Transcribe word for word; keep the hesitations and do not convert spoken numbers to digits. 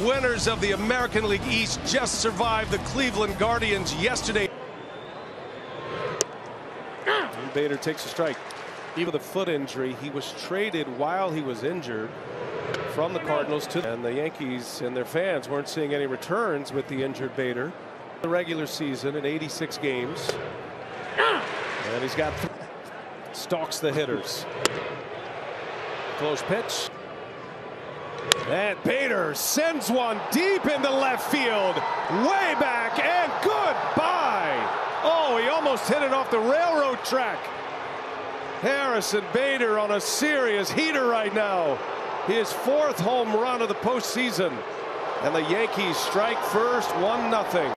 Winners of the American League East just survived the Cleveland Guardians yesterday. And Bader takes a strike. Even with a foot injury, he was traded while he was injured from the Cardinals to and the Yankees, and their fans weren't seeing any returns with the injured Bader. The regular season in eighty-six games, and he's got three. Stalks the hitters. Close pitch. And Bader sends one deep into left field, way back, and goodbye. Oh, he almost hit it off the railroad track. Harrison Bader on a serious heater right now. His fourth home run of the postseason. And the Yankees strike first, one nothing.